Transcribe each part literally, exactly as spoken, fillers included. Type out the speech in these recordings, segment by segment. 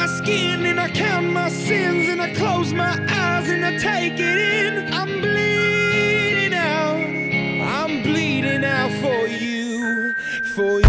my skin, and I count my sins, and I close my eyes, and I take it in. I'm bleeding out, I'm bleeding out for you, for you.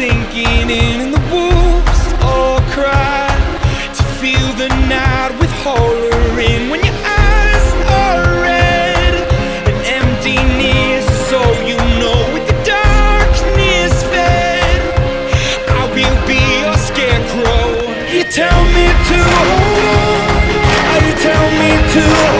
Sinking in, and the wolves all cry to feel the night with horror in. When your eyes are red and emptiness is all you know, with the darkness fed, I will be your scarecrow. You tell me to hold on, you tell me to hold on.